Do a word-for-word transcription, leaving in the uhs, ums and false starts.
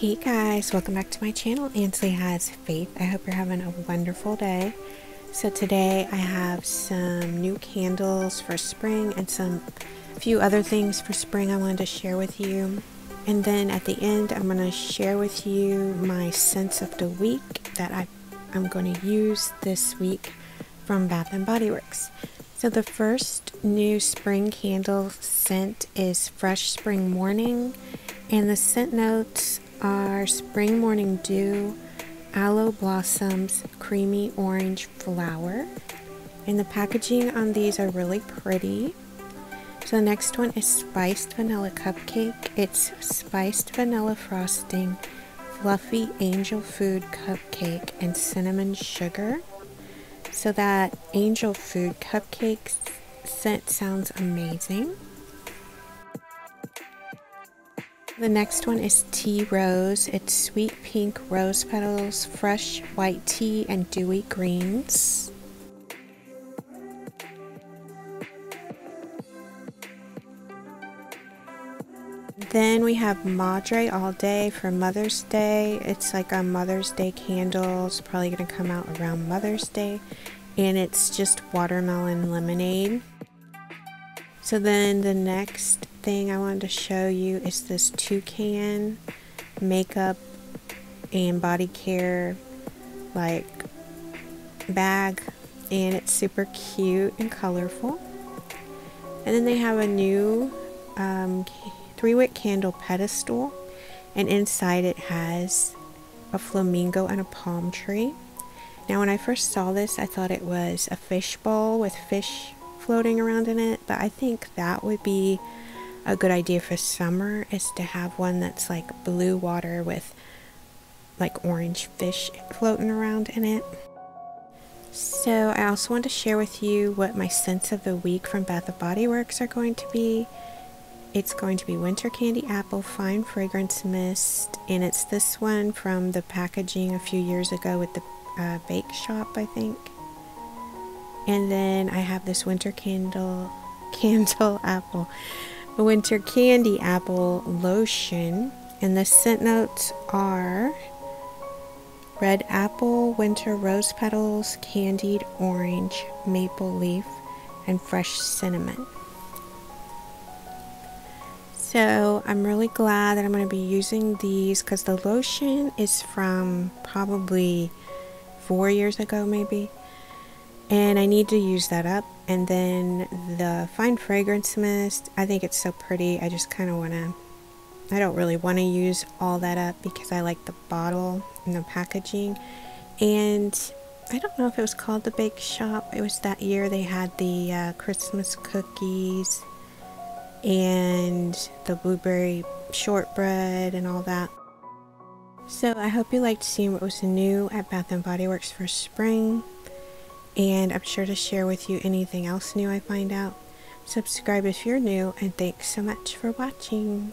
Hey guys, welcome back to my channel, Ansley Has Faith. I hope you're having a wonderful day. So today I have some new candles for spring and some few other things for spring I wanted to share with you. And then at the end, I'm going to share with you my scents of the week that I, I'm going to use this week from Bath and Body Works. So the first new spring candle scent is Fresh Spring Morning, and the scent notes are Spring Morning Dew, Aloe Blossoms, Creamy Orange Flower, and the packaging on these are really pretty. So the next one is Spiced Vanilla Cupcake. It's Spiced Vanilla Frosting, Fluffy Angel Food Cupcake, and Cinnamon Sugar. So that Angel Food Cupcake scent sounds amazing. The next one is Tea Rose. It's sweet pink rose petals, fresh white tea, and dewy greens. Then we have Madre All Day for Mother's Day. It's like a Mother's Day candle. It's probably going to come out around Mother's Day. And it's just watermelon lemonade. So then the next thing I wanted to show you is this toucan makeup and body care like bag, and it's super cute and colorful. And then they have a new um, three wick candle pedestal, and inside it has a flamingo and a palm tree. Now when I first saw this, I thought it was a fish bowl with fish floating around in it, but I think that would be a good idea for summer, is to have one that's like blue water with like orange fish floating around in it. So I also want to share with you what my scents of the week from Bath and Body Works are going to be. It's going to be Winter Candy Apple Fine Fragrance Mist, and it's this one from the packaging a few years ago with the uh, bake shop, I think. And then I have this Winter Candle Candle Apple Winter Candy Apple Lotion, and the scent notes are red apple, winter rose petals, candied orange, maple leaf, and fresh cinnamon. So I'm really glad that I'm going to be using these, because the lotion is from probably four years ago maybe, and I need to use that up. And then the Fine Fragrance Mist, I think it's so pretty. I just kind of want to, I don't really want to use all that up because I like the bottle and the packaging. And I don't know if it was called the Bake Shop. It was that year they had the uh, Christmas cookies and the blueberry shortbread and all that. So I hope you liked seeing what was new at Bath and Body Works for spring. And I'm sure to share with you anything else new I find out. Subscribe if you're new, and thanks so much for watching.